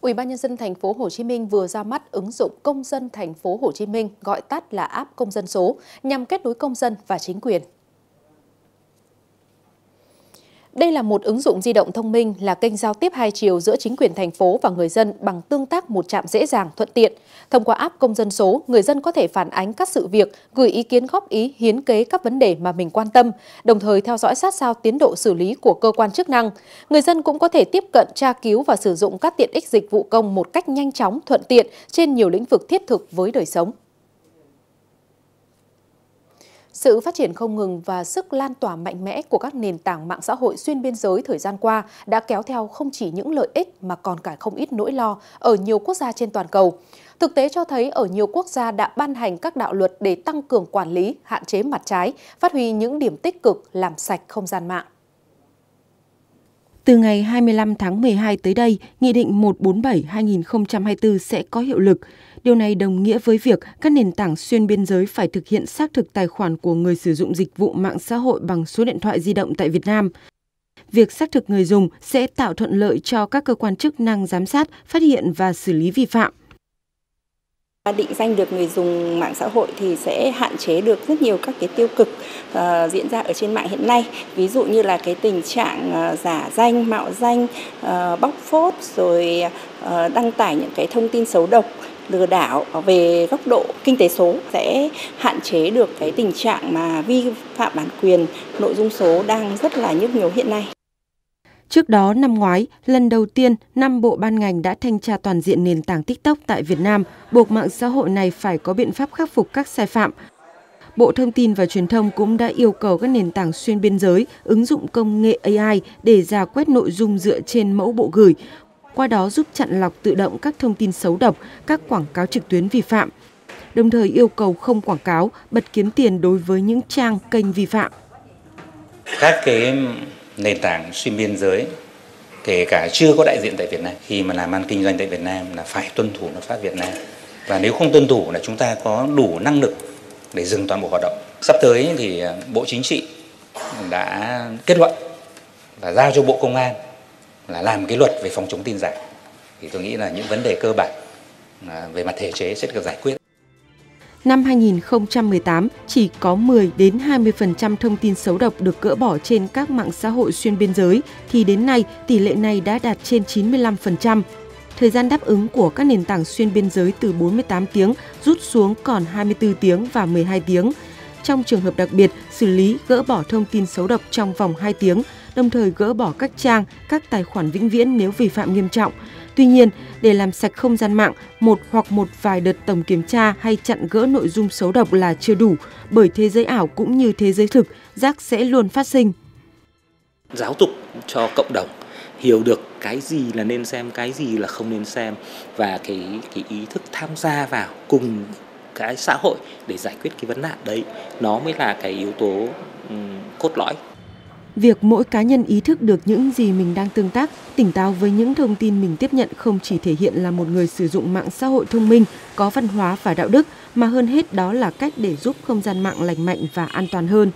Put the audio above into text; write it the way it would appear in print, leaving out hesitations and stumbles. Ủy ban nhân dân thành phố Hồ Chí Minh vừa ra mắt ứng dụng Công dân thành phố Hồ Chí Minh, gọi tắt là app Công dân số, nhằm kết nối công dân và chính quyền. Đây là một ứng dụng di động thông minh, là kênh giao tiếp hai chiều giữa chính quyền thành phố và người dân bằng tương tác một chạm dễ dàng, thuận tiện. Thông qua app Công dân số, người dân có thể phản ánh các sự việc, gửi ý kiến góp ý, hiến kế các vấn đề mà mình quan tâm, đồng thời theo dõi sát sao tiến độ xử lý của cơ quan chức năng. Người dân cũng có thể tiếp cận, tra cứu và sử dụng các tiện ích dịch vụ công một cách nhanh chóng, thuận tiện trên nhiều lĩnh vực thiết thực với đời sống. Sự phát triển không ngừng và sức lan tỏa mạnh mẽ của các nền tảng mạng xã hội xuyên biên giới thời gian qua đã kéo theo không chỉ những lợi ích mà còn cả không ít nỗi lo ở nhiều quốc gia trên toàn cầu. Thực tế cho thấy ở nhiều quốc gia đã ban hành các đạo luật để tăng cường quản lý, hạn chế mặt trái, phát huy những điểm tích cực làm sạch không gian mạng. Từ ngày 25 tháng 12 tới đây, Nghị định 147/2024 sẽ có hiệu lực. Điều này đồng nghĩa với việc các nền tảng xuyên biên giới phải thực hiện xác thực tài khoản của người sử dụng dịch vụ mạng xã hội bằng số điện thoại di động tại Việt Nam. Việc xác thực người dùng sẽ tạo thuận lợi cho các cơ quan chức năng giám sát, phát hiện và xử lý vi phạm. Định danh được người dùng mạng xã hội thì sẽ hạn chế được rất nhiều các cái tiêu cực diễn ra ở trên mạng hiện nay. Ví dụ như là cái tình trạng giả danh, mạo danh, bóc phốt, rồi đăng tải những cái thông tin xấu độc, lừa đảo. Về góc độ kinh tế số sẽ hạn chế được cái tình trạng mà vi phạm bản quyền nội dung số đang rất là nhức nhối hiện nay. Trước đó, năm ngoái, lần đầu tiên, 5 bộ ban ngành đã thanh tra toàn diện nền tảng TikTok tại Việt Nam, buộc mạng xã hội này phải có biện pháp khắc phục các sai phạm. Bộ Thông tin và Truyền thông cũng đã yêu cầu các nền tảng xuyên biên giới ứng dụng công nghệ AI để rà quét nội dung dựa trên mẫu bộ gửi, qua đó giúp chặn lọc tự động các thông tin xấu độc, các quảng cáo trực tuyến vi phạm, đồng thời yêu cầu không quảng cáo, bật kiếm tiền đối với những trang kênh vi phạm. Các cái nền tảng xuyên biên giới, kể cả chưa có đại diện tại Việt Nam, khi mà làm ăn kinh doanh tại Việt Nam là phải tuân thủ luật pháp Việt Nam. Và nếu không tuân thủ là chúng ta có đủ năng lực để dừng toàn bộ hoạt động. Sắp tới thì Bộ Chính trị đã kết luận và giao cho Bộ Công an là làm cái luật về phòng chống tin giả. Thì tôi nghĩ là những vấn đề cơ bản về mặt thể chế sẽ được giải quyết. Năm 2018, chỉ có 10 đến 20% thông tin xấu độc được gỡ bỏ trên các mạng xã hội xuyên biên giới, thì đến nay tỷ lệ này đã đạt trên 95%. Thời gian đáp ứng của các nền tảng xuyên biên giới từ 48 tiếng rút xuống còn 24 tiếng và 12 tiếng. Trong trường hợp đặc biệt, xử lý gỡ bỏ thông tin xấu độc trong vòng 2 tiếng, đồng thời gỡ bỏ các trang, các tài khoản vĩnh viễn nếu vi phạm nghiêm trọng. Tuy nhiên, để làm sạch không gian mạng, một hoặc một vài đợt tổng kiểm tra hay chặn gỡ nội dung xấu độc là chưa đủ, bởi thế giới ảo cũng như thế giới thực, rác sẽ luôn phát sinh. Giáo dục cho cộng đồng hiểu được cái gì là nên xem, cái gì là không nên xem, và cái ý thức tham gia vào cùng cái xã hội để giải quyết cái vấn nạn đấy, nó mới là cái yếu tố cốt lõi. Việc mỗi cá nhân ý thức được những gì mình đang tương tác, tỉnh táo với những thông tin mình tiếp nhận không chỉ thể hiện là một người sử dụng mạng xã hội thông minh, có văn hóa và đạo đức, mà hơn hết đó là cách để giúp không gian mạng lành mạnh và an toàn hơn.